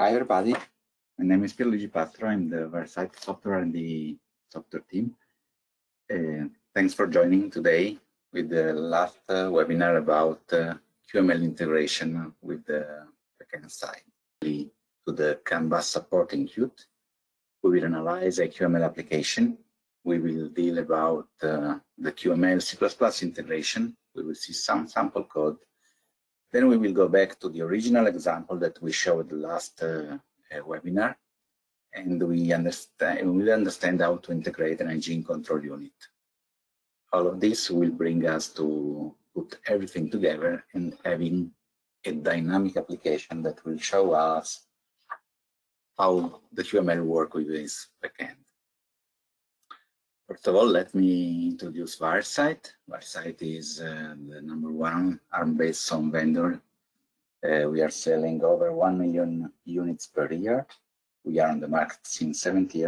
Hi everybody, my name is Pier Luigi Pastro. I'm the Variscite software and the software team. Thanks for joining today with the last webinar about QML integration with the backend side. To the CAN bus supporting Qt, we will analyze a QML application. We will deal about the QML C++ integration. We will see some sample code. Then we will go back to the original example that we showed the last webinar, and we will understand how to integrate an engine control unit. All of this will bring us to put everything together and having a dynamic application that will show us how the QML works with this backend. First of all, let me introduce Variscite. Variscite is the #1 ARM-based home vendor. We are selling over 1 million units per year. We are on the market since 17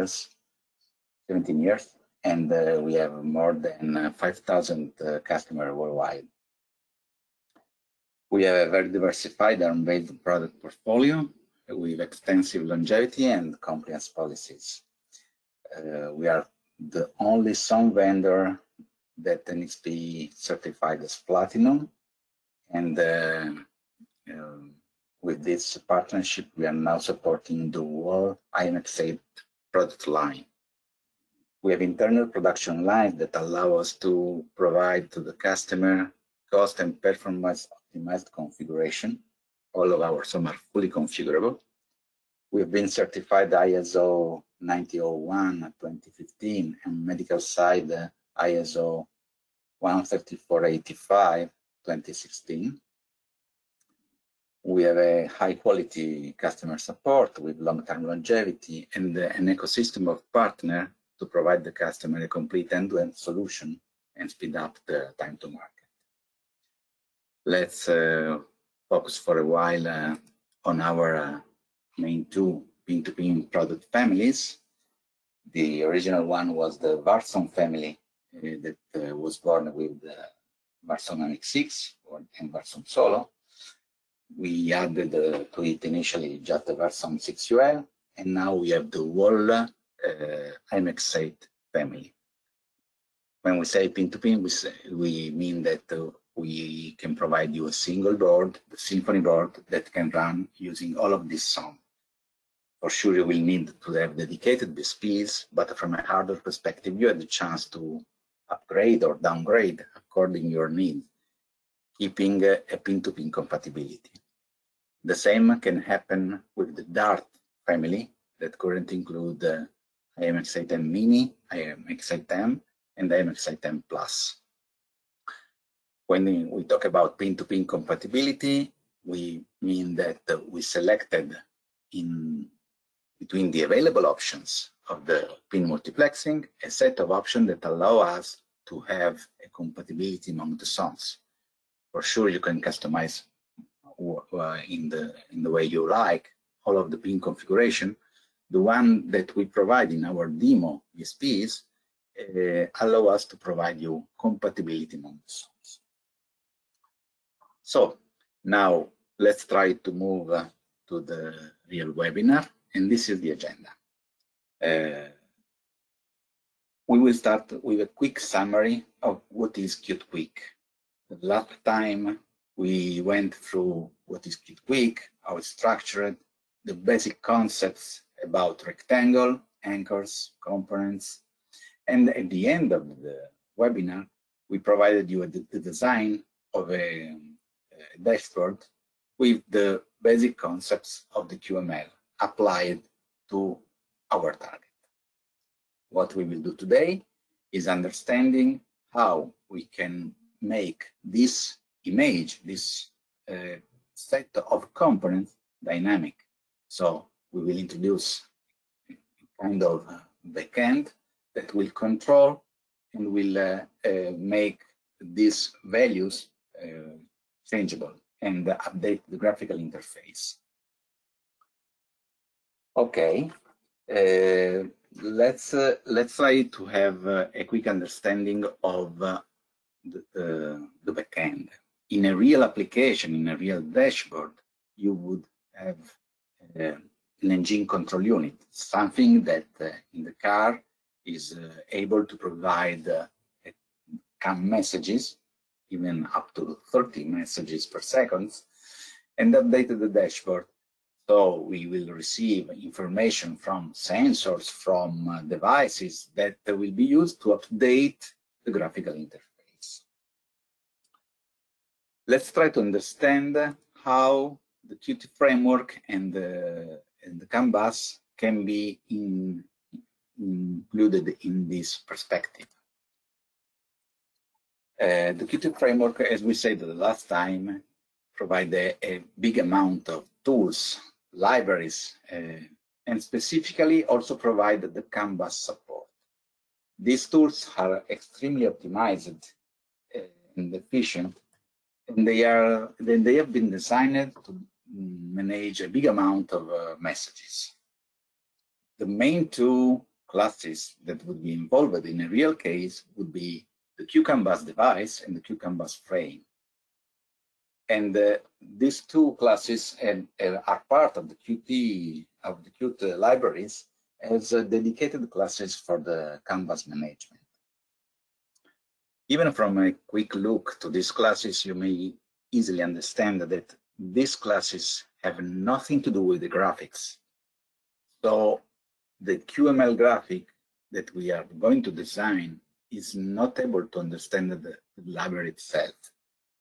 years, and we have more than 5,000 customers worldwide. We have a very diversified ARM-based product portfolio with extensive longevity and compliance policies. We are the only SOM vendor that NXP certified as platinum, and with this partnership we are now supporting the whole IMX8 product line. We have internal production lines that allow us to provide to the customer cost and performance optimized configuration. All of our SOM are fully configurable. We've been certified ISO 9001 2015 and medical side ISO 13485 2016. We have a high quality customer support with long-term longevity and an ecosystem of partners to provide the customer a complete end-to-end solution and speed up the time to market. Let's focus for a while on our main two P2P product families. The original one was the Varson family that was born with Varson MX6 and Varson solo. We added to it initially just the Varson 6UL, and now we have the whole IMX8 family. When we say P2P, we mean that we can provide you a single board, the Symfony board, that can run using all of this SOM. For sure, you will need to have dedicated DSPs, but from a hardware perspective, you have the chance to upgrade or downgrade according to your need, keeping a pin-to-pin compatibility. The same can happen with the Dart family that currently include IMX8M Mini, IMX8M, and IMX8M Plus. When we talk about pin-to-pin compatibility, we mean that we selected in between the available options of the pin multiplexing, a set of options that allow us to have a compatibility among the SOMs. For sure, you can customize in the way you like all of the pin configuration. The one that we provide in our demo DSPs allow us to provide you compatibility among the SOMs. So now let's try to move to the real webinar. And this is the agenda. We will start with a quick summary of what is Qt Quick. The last time we went through what is Qt Quick, how it's structured, the basic concepts about rectangle, anchors, components. And at the end of the webinar, we provided you with the design of a dashboard with the basic concepts of the QML applied to our target. What we will do today is understanding how we can make this image, this set of components, dynamic. So we will introduce a kind of backend that will control and will make these values changeable and update the graphical interface. Okay, let's try to have a quick understanding of the backend. In a real application, in a real dashboard, you would have an engine control unit, something that in the car is able to provide CAN messages, even up to 30 messages per second, and update the dashboard. So we will receive information from sensors, from devices that will be used to update the graphical interface. Let's try to understand how the Qt framework and the CAN bus can be included in this perspective. The Qt framework, as we said the last time, provides a big amount of tools, libraries, and specifically also provide the CAN bus support. These tools are extremely optimized and efficient, and they have been designed to manage a big amount of messages. The main two classes that would be involved in a real case would be the QCanvas device and the QCanvas frame. And these two classes are part of the Qt libraries as dedicated classes for the CAN bus management. Even from a quick look to these classes, you may easily understand that these classes have nothing to do with the graphics. So the QML graphic that we are going to design is not able to understand the library itself.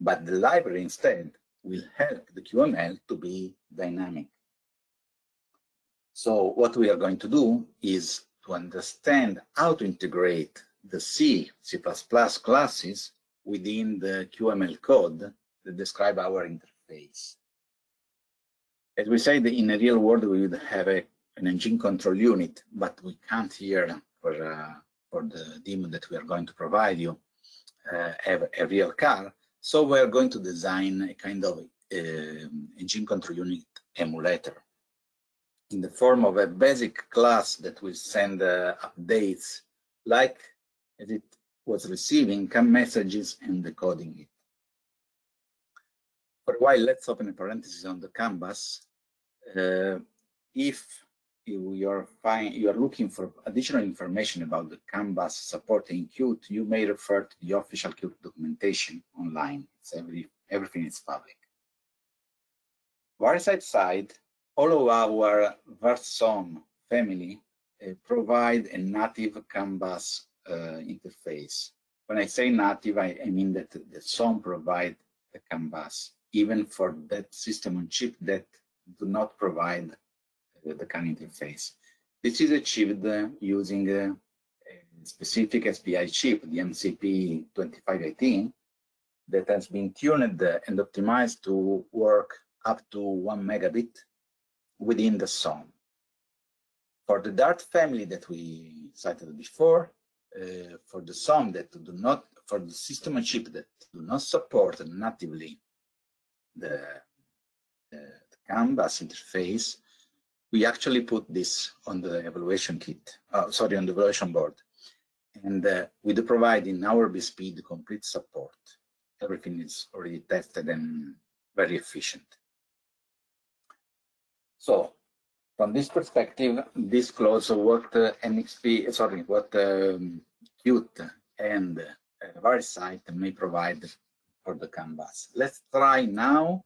But the library instead will help the QML to be dynamic. So what we are going to do is to understand how to integrate the C++ classes within the QML code that describe our interface. As we said, in a real world, we would have an engine control unit, but we can't here for the demo that we are going to provide you have a real car. So we're going to design a kind of engine control unit emulator in the form of a basic class that will send updates like as it was receiving CAN messages and decoding it. For a while, let's open a parenthesis on the CAN bus. If you are looking for additional information about the CAN bus supporting Qt, you may refer to the official Qt documentation online. It's everything is public. Variscite side, all of our Varson family provide a native CAN bus interface. When I say native, I mean that the some provide the CAN bus, even for that system on chip that do not provide the CAN interface. This is achieved using a specific SPI chip, the MCP2518, that has been tuned and optimized to work up to 1 megabit within the SOM. For the Dart family that we cited before, for the SOM that do not, for the system on chip that do not support natively the CAN bus interface, we actually put this on the evaluation kit, on the evaluation board. And we do provide in our BSP the complete support. Everything is already tested and very efficient. So from this perspective, this close of what Qt and Variscite may provide for the CAN bus. Let's try now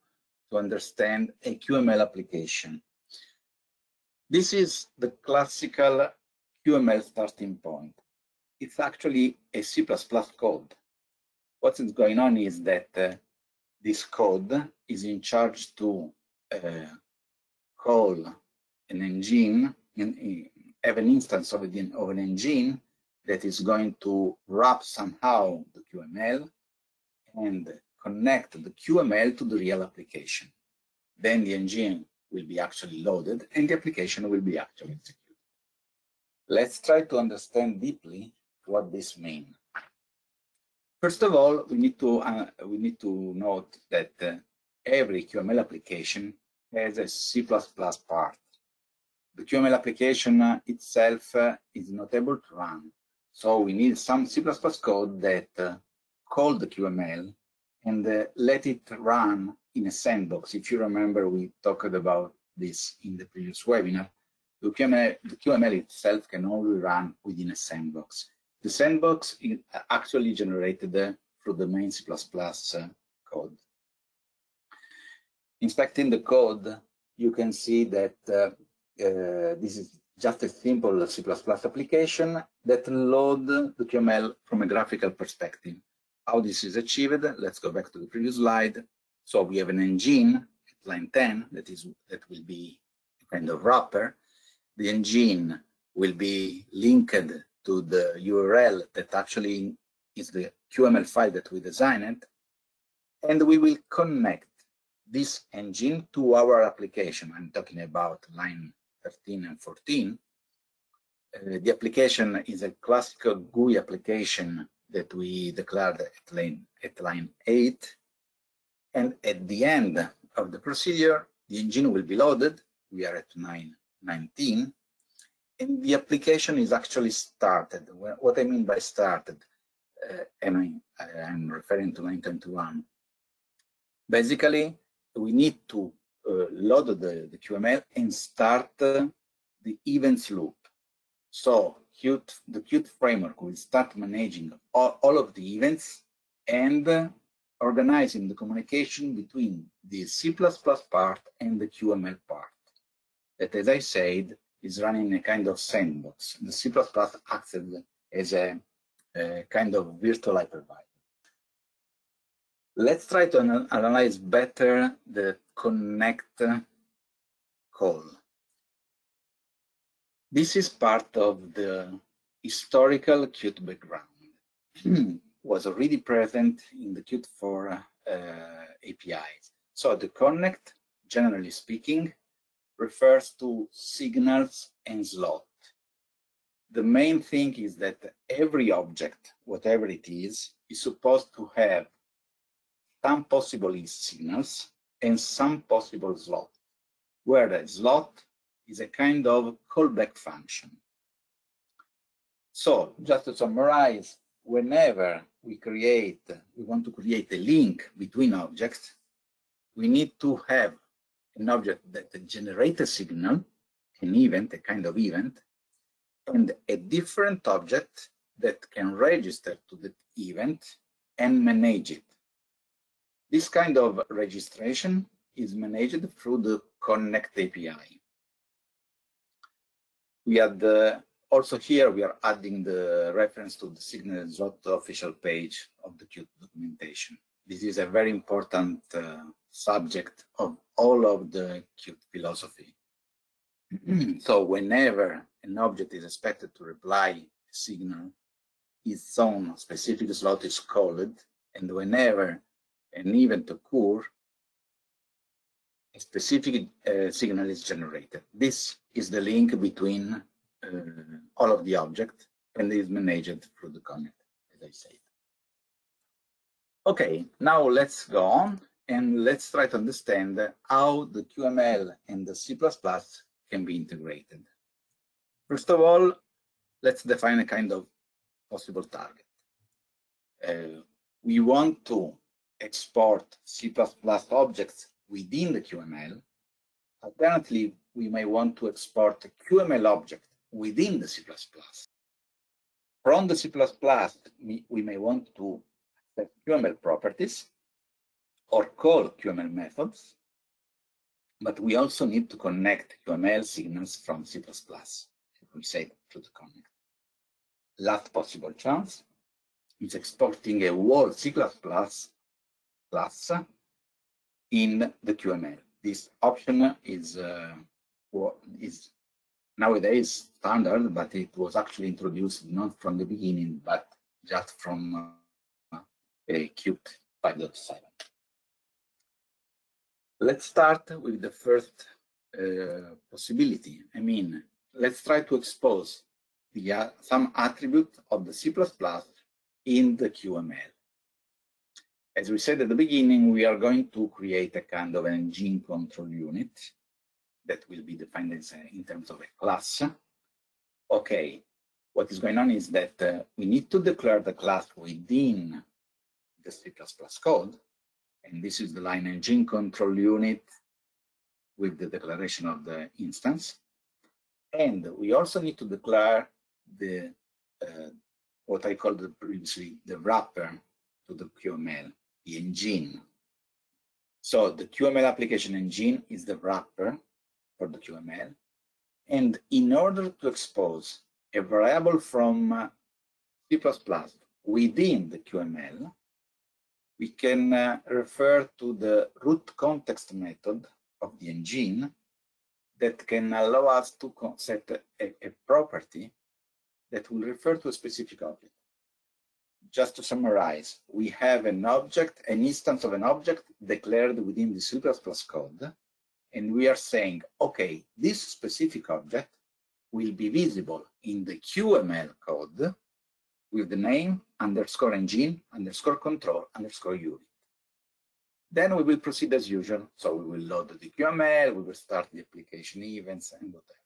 to understand a QML application. This is the classical QML starting point. It's actually a C++ code. What is going on is that this code is in charge to call an engine, have an instance of an engine that is going to wrap somehow the QML and connect the QML to the real application. Then the engine will be actually loaded and the application will be actually executed. Let's try to understand deeply what this means. First of all, we need to note that every QML application has a C++ part. The QML application itself is not able to run, so we need some C++ code that calls the QML and let it run in a sandbox. If you remember, we talked about this in the previous webinar, the QML itself can only run within a sandbox. The sandbox is actually generated through the main C++ code. Inspecting the code, you can see that this is just a simple C++ application that loads the QML from a graphical perspective. How this is achieved, let's go back to the previous slide. So we have an engine at line 10 that will be a kind of wrapper. The engine will be linked to the URL that actually is the QML file that we designed, and we will connect this engine to our application. I'm talking about line 13 and 14. The application is a classical GUI application that we declared at line 8. And at the end of the procedure, the engine will be loaded. We are at line 19. And the application is actually started. What I mean by started, I'm referring to line 21. Basically, we need to load the QML and start the events loop. So the Qt framework will start managing all of the events and organizing the communication between the C++ part and the QML part. That, as I said, is running a kind of sandbox. The C++ acts as a kind of virtual hypervisor. Let's try to analyze better the connect call. This is part of the historical Qt background. Was already present in the Qt for APIs. So the connect, generally speaking, refers to signals and slot. The main thing is that every object, whatever it is supposed to have some possible signals and some possible slot, where the slot is a kind of callback function. So just to summarize, whenever we want to create a link between objects, we need to have an object that generates a signal, an event, a kind of event, and a different object that can register to that event and manage it. This kind of registration is managed through the Connect API. We had also here we are adding the reference to the signal slot official page of the Qt documentation. This is a very important subject of all of the Qt philosophy. So whenever an object is expected to reply a signal, its own specific slot is called, and whenever an event occurs, a specific signal is generated. This is the link between all of the objects and is managed through the connect, as I said. Okay, now let's go on and let's try to understand how the QML and the C++ can be integrated. First of all, let's define a kind of possible target. We want to export C++ objects within the QML. Alternatively, we may want to export a QML object within the C++. From the C++, we may want to access QML properties or call QML methods, but we also need to connect QML signals from C++, as we said, to the connect. Last possible chance is exporting a whole C++ class in the QML. This option is nowadays standard, but it was actually introduced not from the beginning, but just from Qt 5.7. Let's start with the first possibility. I mean, let's try to expose some attribute of the C++ in the QML. As we said at the beginning, we are going to create a kind of engine control unit that will be defined as in terms of a class. Okay, what is going on is that we need to declare the class within the C++ code, and this is the line engine control unit with the declaration of the instance. And we also need to declare the what I called previously the wrapper to the QML, the engine. So the QML application engine is the wrapper for the QML. And in order to expose a variable from C++ within the QML, we can refer to the root context method of the engine that can allow us to set a property that will refer to a specific object. Just to summarize, we have an object, an instance of an object declared within the C++ code, and we are saying, okay, this specific object will be visible in the QML code with the name _engine_control_unit. Then we will proceed as usual. So we will load the QML, we will start the application events and whatever.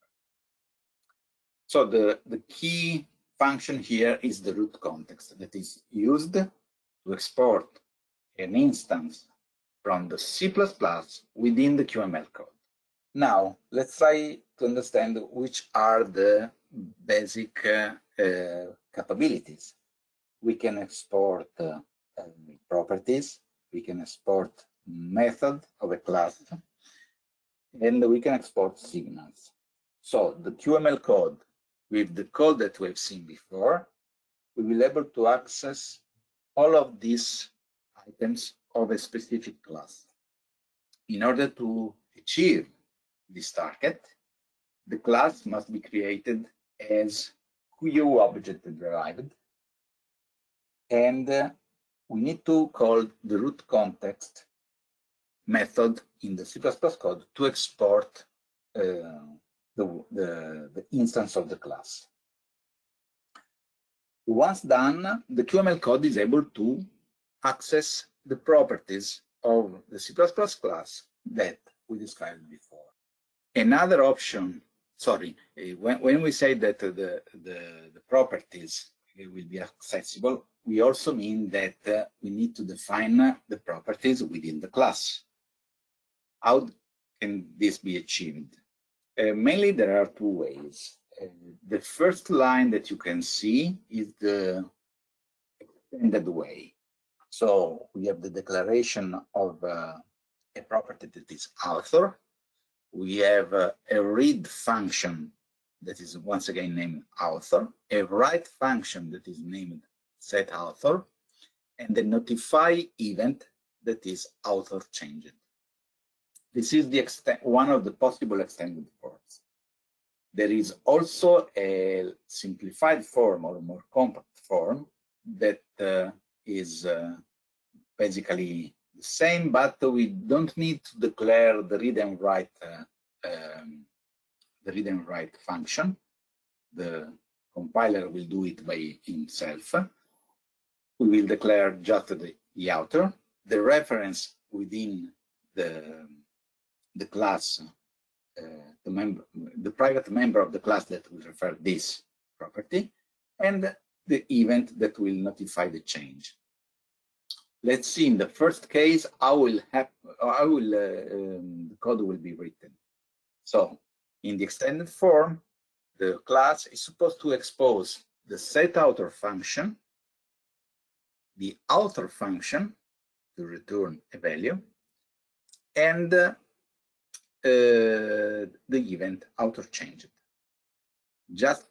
So the key function here is the root context that is used to export an instance from the C++ within the QML code. Now, let's try to understand which are the basic capabilities. We can export properties, we can export method of a class, and we can export signals. So the QML code, with the code that we've seen before, we will be able to access all of these items of a specific class. In order to achieve this target, the class must be created as Q object derived, and we need to call the root context method in the C++ code to export the instance of the class. Once done, the QML code is able to access the properties of the C++ class that we described before. Another option, sorry, when we say that the properties will be accessible, we also mean that we need to define the properties within the class. How can this be achieved? Mainly there are two ways. The first line that you can see is the extended way. So we have the declaration of a property that is author. We have a read function that is once again named author, a write function that is named set author, and the notify event that is author changed. This is the one of the possible extended forms. There is also a simplified form or a more compact form that is basically the same, but we don't need to declare the read and write function. The compiler will do it by himself. We will declare just the author, the reference within the class, the private member of the class that will refer this property, and the event that will notify the change. Let's see in the first case the code will be written. So in the extended form, the class is supposed to expose the setAuthor function, the author function to return a value, and the event author changed. Just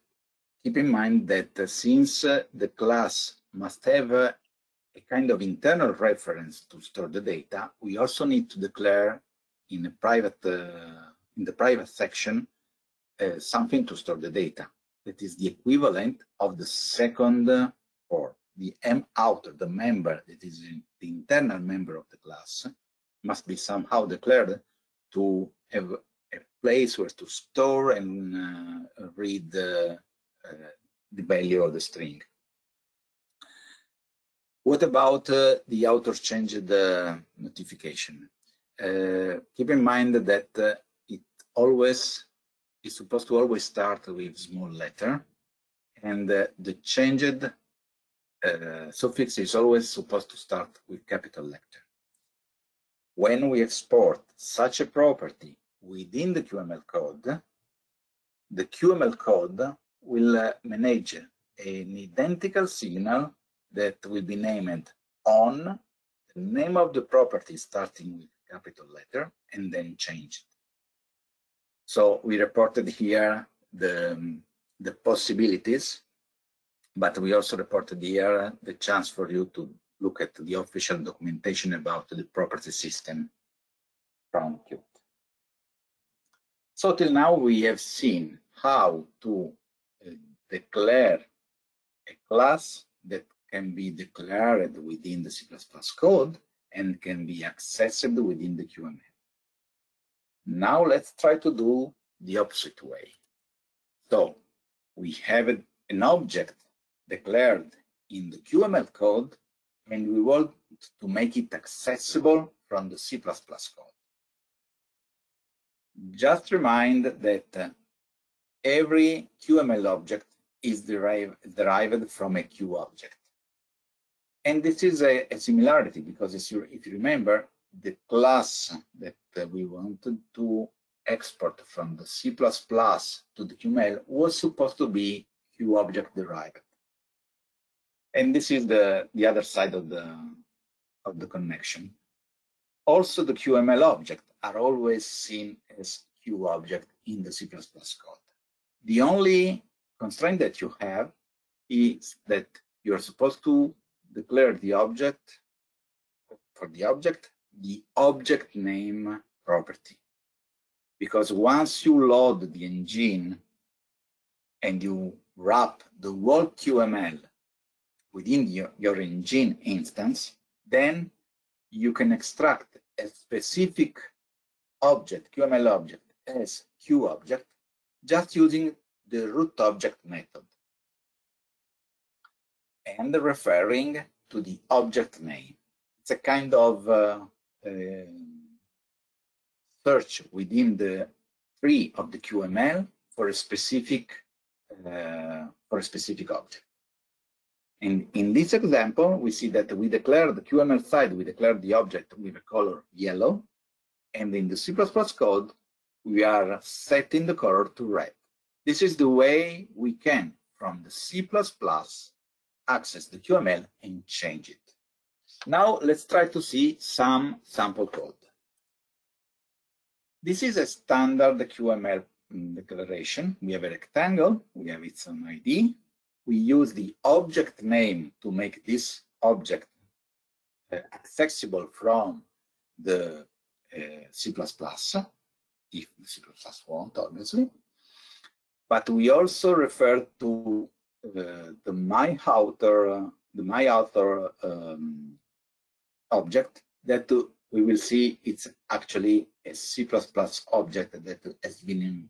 keep in mind that since the class must have a kind of internal reference to store the data, we also need to declare in a private in the private section something to store the data. That is the equivalent of the second form. The mAuthor, the member that is the internal member of the class, must be somehow declared to have a place where to store and read the value of the string. What about the author changed notification? Keep in mind that it always is supposed to always start with small letter, and the changed suffix is always supposed to start with capital letter. When we export such a property within the QML code, the QML code will manage an identical signal that will be named on the name of the property starting with capital letter and then changed. So we reported here the possibilities, but we also reported here the chance for you to look at the official documentation about the property system from Qt. So till now we have seen how to declare a class that can be declared within the C++ code and can be accessed within the QML. Now let's try to do the opposite way. So we have an object declared in the QML code, and we want to make it accessible from the C++ code. Just remind that every QML object is derived from a Q object. And this is a similarity because, if you remember, the class that we wanted to export from the C++ to the QML was supposed to be Q object derived. And this is the other side of the connection. Also, the QML object are always seen as Q object in the C++ code. The only constraint that you have is that you're supposed to declare the object, for the object name property. Because once you load the engine and you wrap the whole QML within your engine instance, then you can extract a specific object, QML object, as Q object, just using the root object method and referring to the object name. It's a kind of search within the tree of the QML for a specific object. And in this example, we see that we declare the QML side, we declare the object with a color yellow, and in the C++ code, we are setting the color to red. This is the way we can, from the C++, access the QML and change it. Now let's try to see some sample code. This is a standard QML declaration. We have a rectangle, we have its own ID. We use the object name to make this object accessible from the C++, if the C++ won't, obviously. But we also refer to the myAuthor object that we will see it's actually a C++ object that has been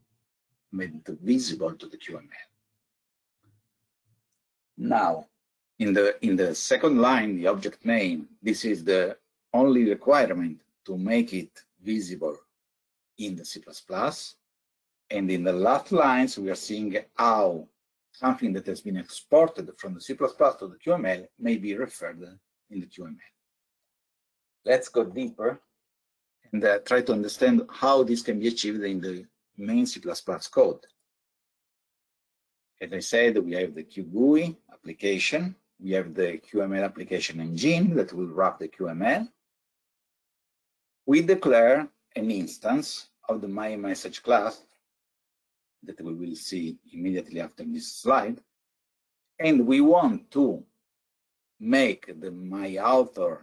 made visible to the QML. Now, in the second line, the object name, this is the only requirement to make it visible in the C++. And in the last lines, we are seeing how something that has been exported from the C++ to the QML may be referred in the QML. Let's go deeper and try to understand how this can be achieved in the main C++ code. As I said, we have the QGUI application, we have the QML application engine that will wrap the QML. We declare an instance of the myMessage class that we will see immediately after this slide, and we want to make the myAuthor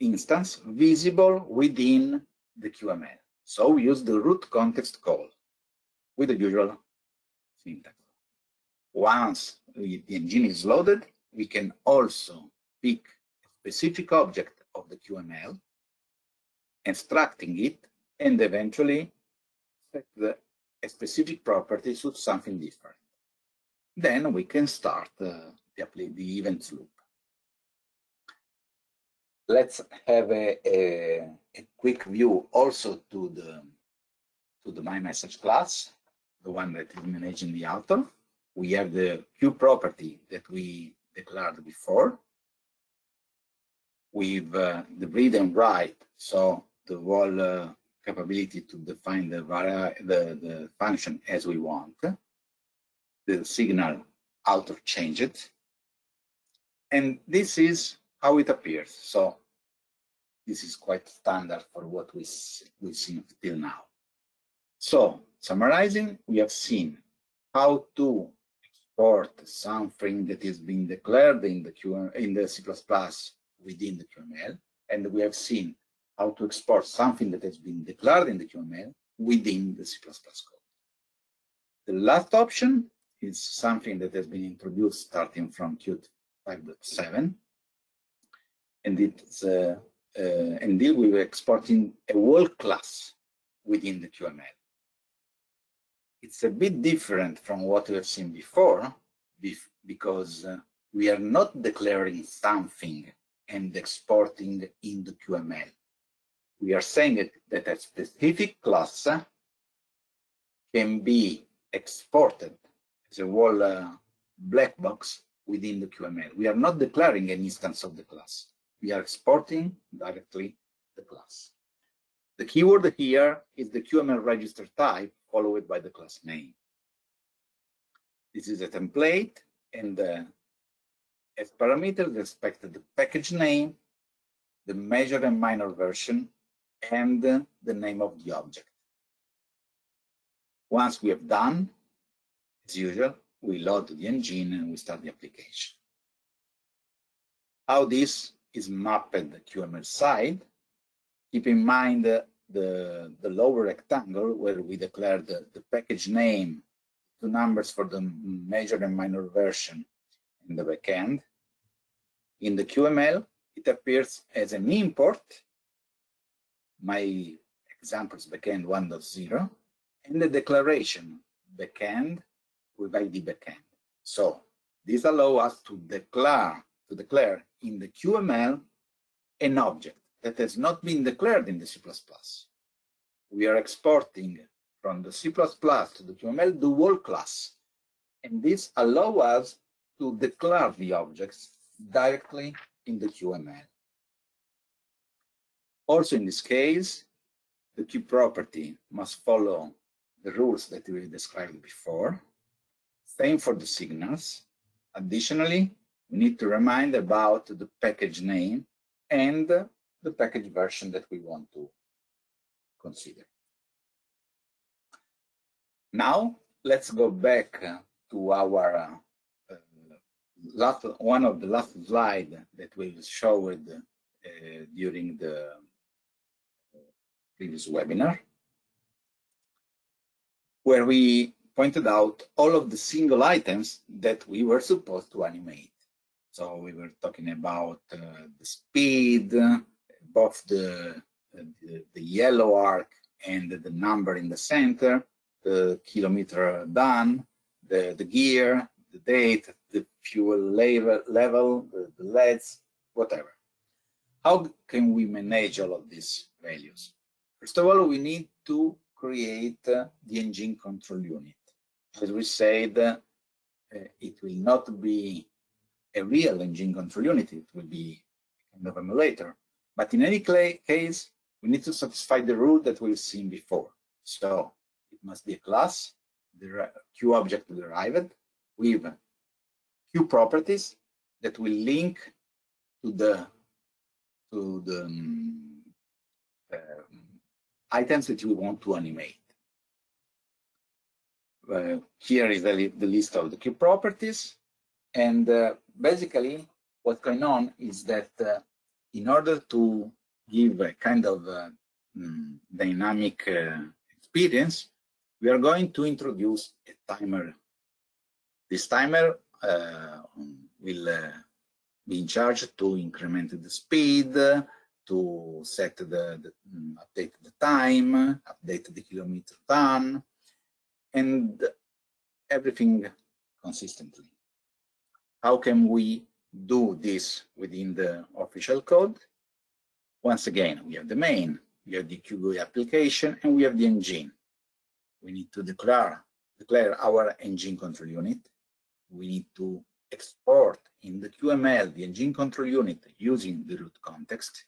instance visible within the QML. So we use the root context call with the usual syntax. Once the engine is loaded, we can also pick a specific object of the QML, extracting it, and eventually set a specific property to something different. Then we can start the events loop. Let's have a quick view also to the myMessage class, the one that is managing the author. We have the Q property that we declared before with the read and write, so the whole capability to define the function as we want. The signal auto changed. And this is how it appears. So this is quite standard for what we've seen till now. So summarizing, we have seen how to export something that is being declared in the C++ within the QML, and we have seen how to export something that has been declared in the QML within the C++ code. The last option is something that has been introduced starting from Qt 5.7, and it's and deal with exporting a whole class within the QML. It's a bit different from what we have seen before, because we are not declaring something and exporting in the QML. We are saying that a specific class can be exported as a whole black box within the QML. We are not declaring an instance of the class. We are exporting directly the class. The keyword here is the QML register type followed by the class name. This is a template, and as parameters we expect the package name, the major and minor version, and the name of the object. Once we have done, as usual, we load the engine and we start the application. How this is mapped at the QML side, keep in mind the lower rectangle where we declare the package name, two numbers for the major and minor version in the backend. In the QML, it appears as an import, my examples backend 1.0, and the declaration backend with ID backend. So this allows us to declare in the QML an object that has not been declared in the C++. We are exporting from the C++ to the QML the whole class, and this allows us to declare the objects directly in the QML. Also, in this case, the key property must follow the rules that we described before. Same for the signals. Additionally, we need to remind about the package name and the package version that we want to consider. Now, let's go back to our one of the last slides that we showed during the previous webinar, where we pointed out all of the single items that we were supposed to animate. So we were talking about the speed, both the yellow arc and the number in the center, the kilometer done, the gear, the date, the fuel level, the LEDs, whatever. How can we manage all of these values? First of all, we need to create the engine control unit. As we said, it will not be a real engine control unit, it will be kind of an emulator. But in any case, we need to satisfy the rule that we've seen before. So it must be a class, the Q object derived, with Q properties that will link to the items that we want to animate. Here is the list of the Q properties, and basically what's going on is that in order to give a kind of dynamic experience, we are going to introduce a timer. This timer will be in charge to increment the speed, to set update the time, update the kilometer done, and everything consistently. How can we do this within the official code? Once again, we have the main, we have the QGUI application, and we have the engine. We need to declare our engine control unit. We need to export in the QML the engine control unit using the root context.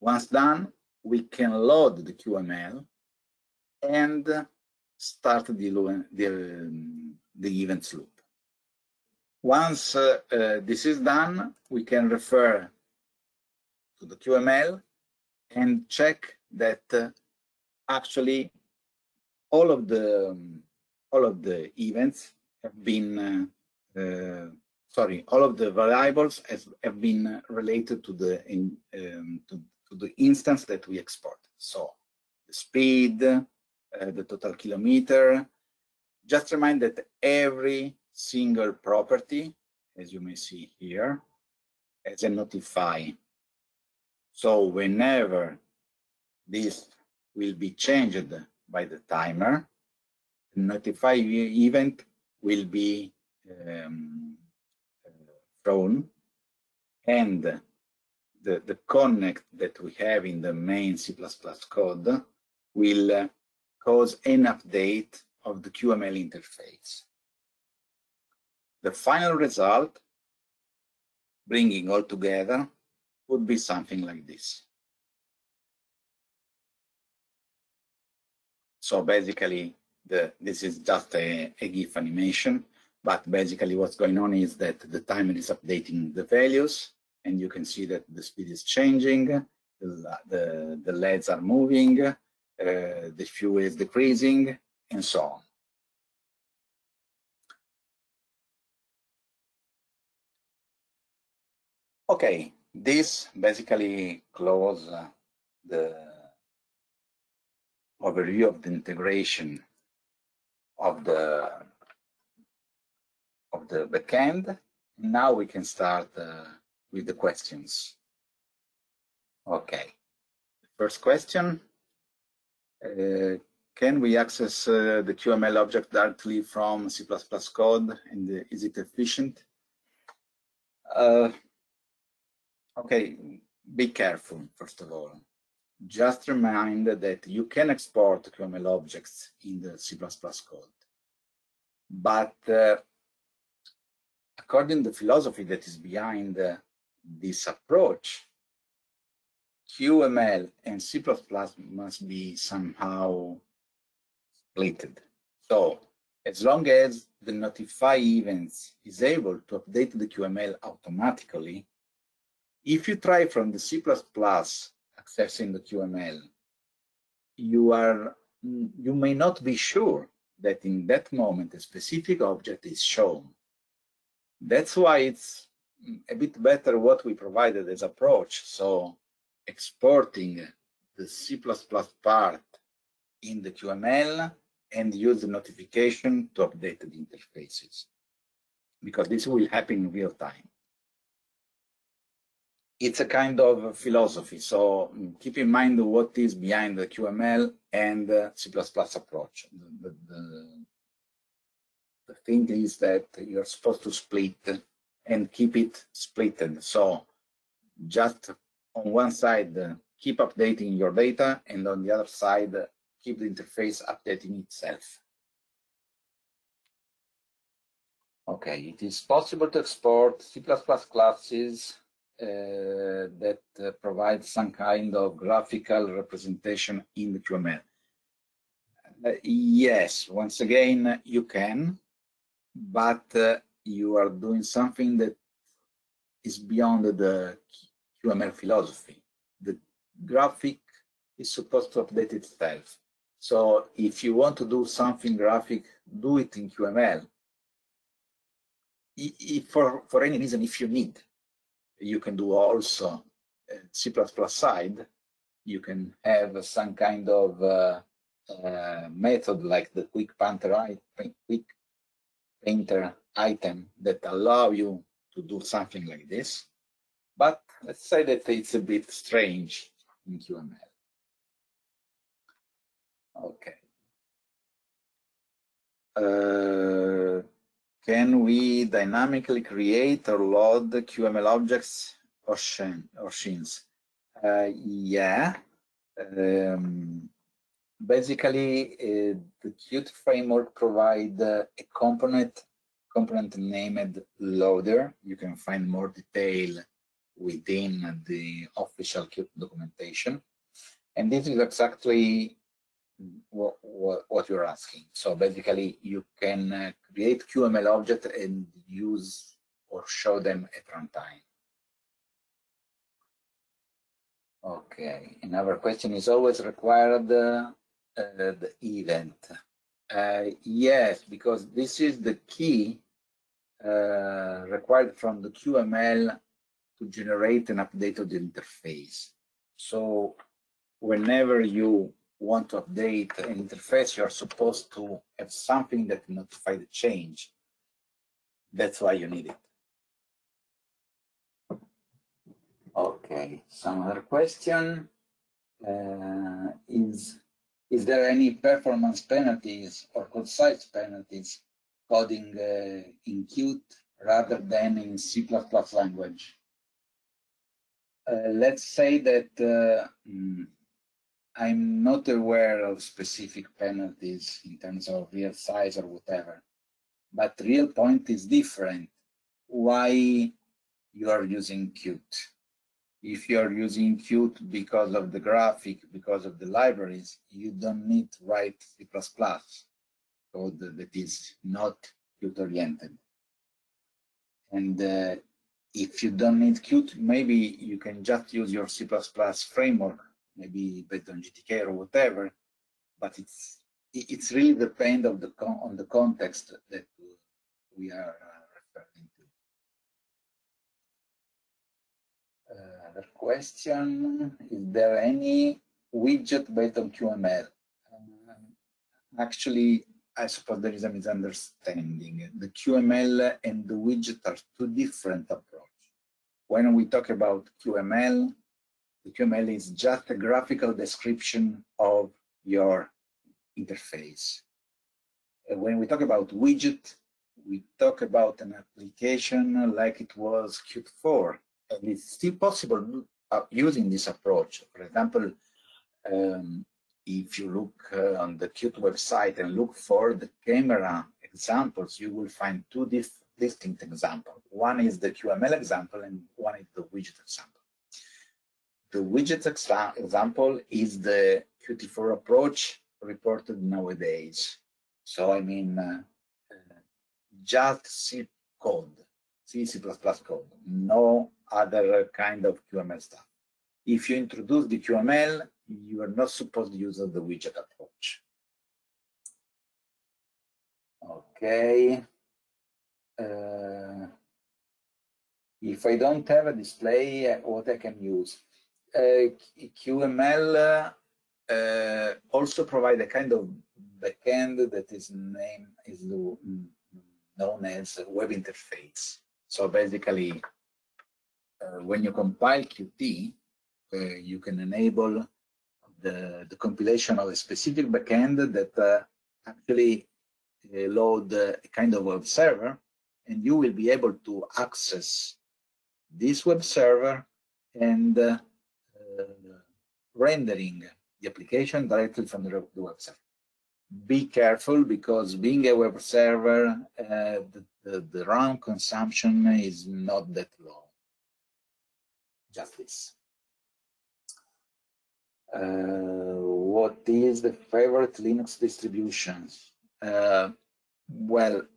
Once done, we can load the QML and start the events loop. Once this is done, we can refer to the QML and check that actually all of the events have been all of the variables have been related to the to the instance that we export. So the speed, the total kilometer. Just remind that every single property, as you may see here, has a notify. So whenever this will be changed by the timer, the notify event will be thrown, and the connect that we have in the main C++ code will cause an update of the QML interface. The final result, bringing all together, would be something like this. So basically, this is just a GIF animation, but basically what's going on is that the timer is updating the values, and you can see that the speed is changing, the LEDs are moving, the fuel is decreasing, and so on. Okay, this basically closes the overview of the integration of the backend. Now we can start with the questions. Okay, first question. Can we access the QML object directly from C++ code, and is it efficient? Okay, be careful, first of all. Just remind that you can export QML objects in the C++ code. But according to the philosophy that is behind this approach, QML and C++ must be somehow split. So as long as the notify events is able to update the QML automatically, if you try from the C++ accessing the QML, you may not be sure that in that moment a specific object is shown. That's why it's a bit better what we provided as approach. So exporting the C++ part in the QML and use the notification to update the interfaces, because this will happen in real time. It's a kind of philosophy, so keep in mind what is behind the QML and the C++ approach. The thing is that you're supposed to split and keep it splitted. So just on one side, keep updating your data, and on the other side, keep the interface updating itself. Okay, it is possible to export C++ classes that provides some kind of graphical representation in the QML. Yes, once again, you can, but you are doing something that is beyond the QML philosophy. The graphic is supposed to update itself. So if you want to do something graphic, do it in QML. If for any reason, if you need. You can do also C++ side. You can have some kind of method like the Quick Painter item that allow you to do something like this. But let's say that it's a bit strange in QML. Okay. Can we dynamically create or load the QML objects or shins? Yeah. Basically, the Qt framework provides a component named loader. You can find more detail within the official Qt documentation. And this is exactly what you're asking. So basically, you can create QML object and use or show them at runtime. Okay, another question is always required the event. Yes, because this is the key required from the QML to generate an updated interface. So whenever you want to update an interface, you're supposed to have something that notifies the change. That's why you need it. Okay, some other question is there any performance penalties or code size penalties coding in Qt rather than in C++ language? Let's say that I'm not aware of specific penalties in terms of real size or whatever, but real point is different. Why you are using Qt? If you are using Qt because of the graphic, because of the libraries, you don't need to write C++ code that is not Qt oriented. And if you don't need Qt, maybe you can just use your C++ framework, maybe based on GTK or whatever, but it's really depend of the on the context that we are referring to. Another question, is there any widget based on QML? Actually, I suppose there is a misunderstanding. The QML and the widget are two different approaches. When we talk about QML, the QML is just a graphical description of your interface. And when we talk about widget, we talk about an application like it was Qt 4. And it's still possible using this approach. For example, if you look on the Qt website and look for the camera examples, you will find two distinct examples. One is the QML example and one is the widget example. The widget example is the Qt4 approach reported nowadays. So I mean, just C code, C++ code, no other kind of QML stuff. If you introduce the QML, you are not supposed to use the widget approach. Okay. If I don't have a display, what I can use? QML also provide a kind of backend that is known as web interface. So basically, when you compile Qt, you can enable the compilation of a specific backend that actually load a kind of web server, and you will be able to access this web server and rendering the application directly from the web server. Be careful, because being a web server, the RAM consumption is not that low. Just this. What is the favorite Linux distributions? Well,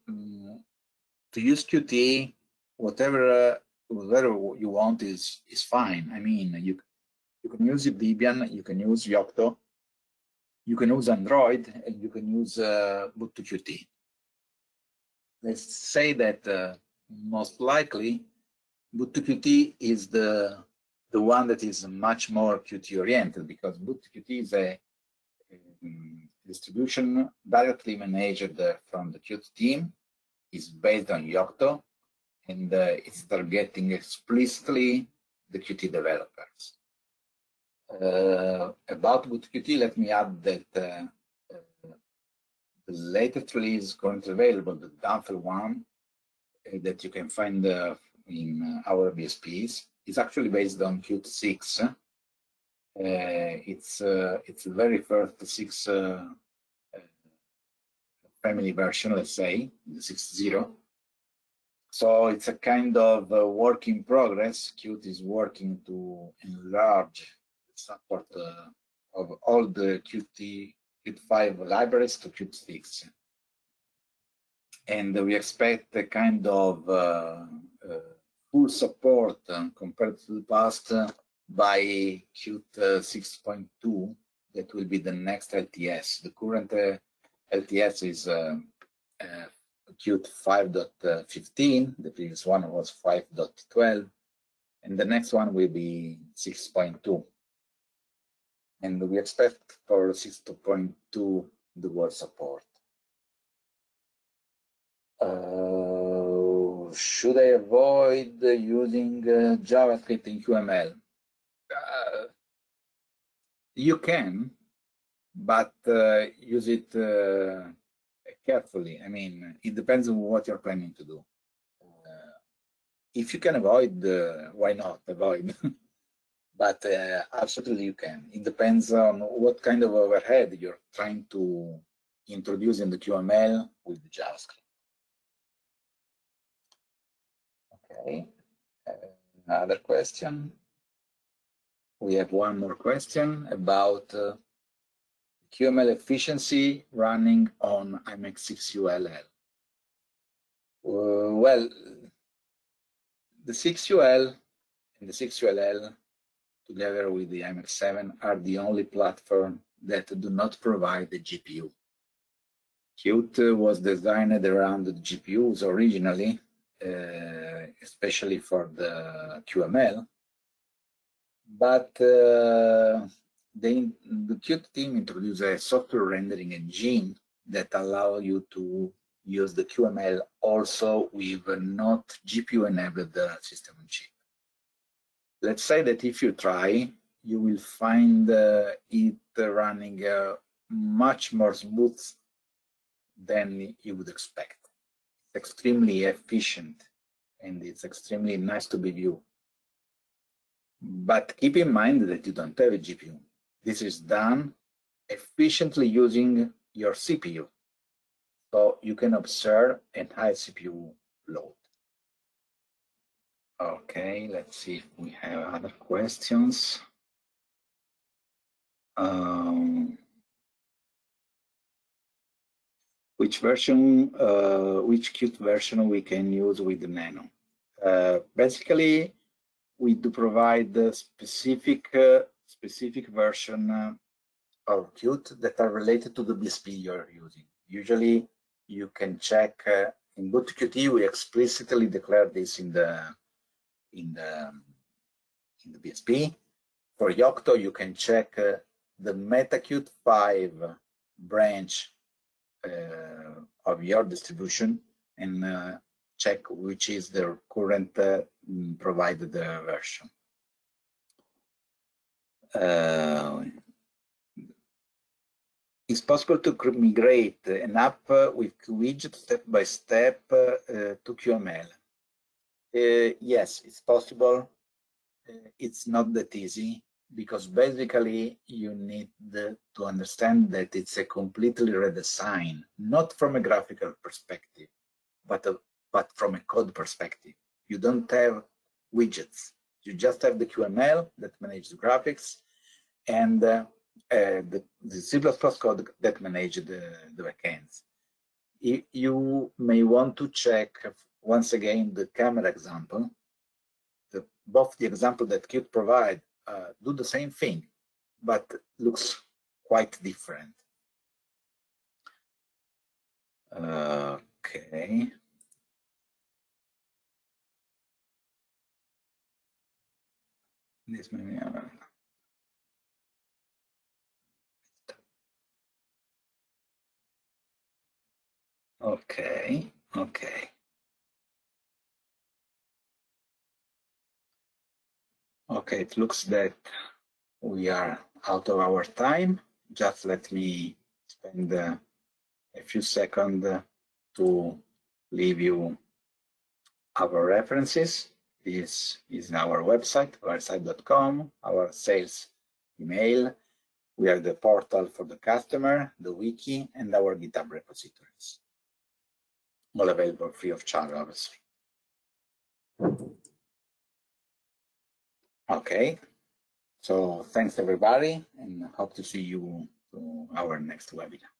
to use Qt, whatever you want is fine. I mean, you can use Debian, you can use Yocto, you can use Android, and you can use Boot2Qt. Let's say that most likely Boot2Qt is the one that is much more Qt oriented, because Boot2Qt is a distribution directly managed from the Qt team, is based on Yocto, and it's targeting explicitly the Qt developers. About Boot2Qt, let me add that the latest release currently available, the Dunfell one, that you can find in our BSPs, is actually based on Qt 6. It's the very first 6 family version, let's say, the 6.0. So it's a kind of work in progress. Qt is working to enlarge support of all the Qt5 libraries to Qt6. And we expect a kind of full support compared to the past by Qt 6.2. That will be the next LTS. The current LTS is Qt 5.15. The previous one was 5.12. And the next one will be 6.2. And we expect for 6.2 dual support. Should I avoid using JavaScript in QML? You can, but use it carefully. I mean, it depends on what you're planning to do. If you can avoid, why not avoid? But absolutely you can. It depends on what kind of overhead you're trying to introduce in the QML with the JavaScript. Okay, another question. We have one more question about QML efficiency running on IMX6ULL. Well, the 6UL and the 6ULL together with the IMX7 are the only platform that do not provide the GPU. Qt was designed around the GPUs originally, especially for the QML, but the Qt team introduced a software rendering engine that allows you to use the QML also with not GPU-enabled system on chip. Let's say that if you try, you will find it running much more smooth than you would expect. Extremely efficient and it's extremely nice to be viewed. But keep in mind that you don't have a GPU. This is done efficiently using your CPU. So you can observe a high CPU load. Okay, let's see if we have other questions. Which Qt version we can use with the Nano? Basically, we do provide the specific version of Qt that are related to the BSP you're using. Usually, you can check in Boot2Qt. We explicitly declare this in the BSP. For Yocto, you can check the MetaQt5 branch of your distribution and check which is the current provided version. It's possible to migrate an app with widget step by step to QML. Yes, it's possible. It's not that easy, because basically you need to understand that it's a completely redesign, not from a graphical perspective, but from a code perspective. You don't have widgets. You just have the QML that manages the graphics and the C++ code that manages the backends. You may want to check, once again, the camera example. Both the example that Qt provides do the same thing, but looks quite different. Okay. This may be okay. Okay. Okay, it looks that we are out of our time. Just let me spend a few seconds to leave you our references. This is our website, variscite.com, our sales email. We have the portal for the customer, the wiki, and our GitHub repositories. All available free of charge, obviously. Okay, So thanks everybody, and hope to see you to our next webinar.